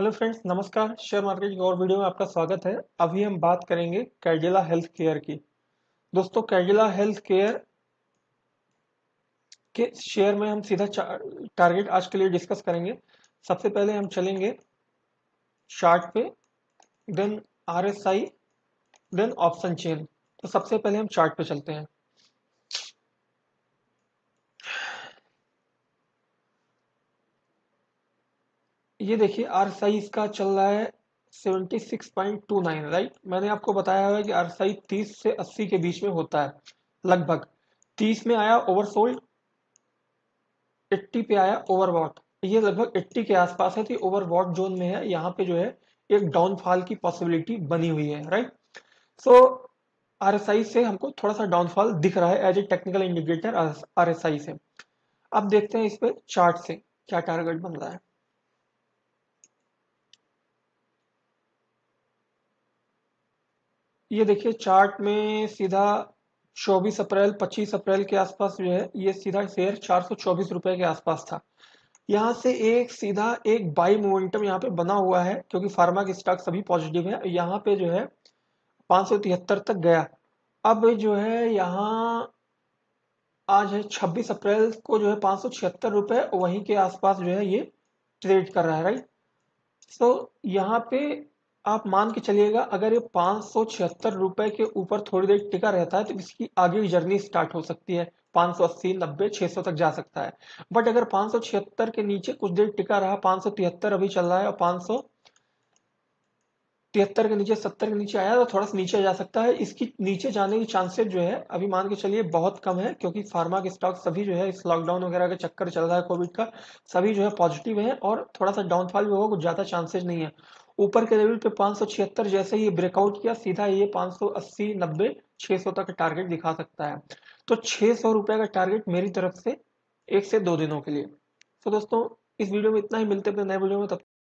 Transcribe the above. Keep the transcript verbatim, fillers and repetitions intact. Hello friends, नमस्कार। Share market की और वीडियो में आपका स्वागत है। अभी हम बात करेंगे कैडिला हेल्थ केयर की। दोस्तों, कैडिला हेल्थ केयर के शेयर में हम सीधा टारगेट आज के लिए डिस्कस करेंगे। सबसे पहले हम चलेंगे चार्ट पे, then RSI, then option chain. तो सबसे पहले हम चार्ट पे चलते हैं। ये देखिए, आरएसआई इसका चल रहा है छिहत्तर पॉइंट दो नौ, राइट। मैंने आपको बताया हुआ है कि आरएसआई तीस से अस्सी के बीच में होता है। लगभग तीस में आया ओवरसोल्ड, अस्सी पे आया ओवरबॉट। ये लगभग अस्सी के आसपास है, तो ओवरबॉट जोन में है। यहाँ पे जो है एक डाउनफॉल की पॉसिबिलिटी बनी हुई है, राइट। सो आरएसआई से हमको थोड़ा सा डाउनफॉल दिख रहा है as a technical indicator RSI से। अब देखते हैं इस पे चार्ट से क्या टारगेट बन रहा है। ये देखिए, चार्ट में सीधा चौबीस अप्रैल, पच्चीस अप्रैल के आसपास जो है ये सीधा शेयर चार सौ चौबीस रुपए के आसपास था। यहाँ से एक सीधा एक बाई मोमेंटम यहाँ पे बना हुआ है, क्योंकि फार्मा के स्टॉक सभी पॉजिटिव है। यहाँ पे जो है पाँच सौ तिहत्तर तक गया। अब जो है यहाँ आज है छब्बीस अप्रैल को जो है पाँच सौ छिहत्तर रुपये वहीं के आसपास जो है ये ट्रेड कर रहा है, राइट। सो यहाँ पे आप मान के चलिएगा, अगर ये पाँच सौ छिहत्तर रुपए के ऊपर थोड़ी देर टिका रहता है तो इसकी आगे की जर्नी स्टार्ट हो सकती है। पाँच सौ अस्सी नब्बे छः सौ तक जा सकता है। बट अगर पाँच सौ छिहत्तर के नीचे कुछ देर टिका रहा, पाँच सौ तिहत्तर अभी चल रहा है और पाँच सौ तिहत्तर के नीचे सत्तर के नीचे आया तो थोड़ा सा नीचे जा सकता है। इसकी नीचे जाने की चांसेस जो है अभी मान के चलिए बहुत कम है, क्योंकि फार्मा के स्टॉक सभी जो है इस लॉकडाउन वगैरह का चक्कर चल रहा है कोविड का, सभी जो है पॉजिटिव है और थोड़ा सा डाउनफॉल भी होगा, कुछ ज्यादा चांसेज नहीं है। ऊपर के लेवल पे पाँच सौ छिहत्तर जैसे ये ब्रेकआउट किया, सीधा ये पाँच सौ अस्सी नब्बे छह सौ तक का टारगेट दिखा सकता है। तो छह सौ रुपए का टारगेट मेरी तरफ से एक से दो दिनों के लिए। तो दोस्तों, इस वीडियो में इतना ही। मिलते हैं अपने नए वीडियो में, तब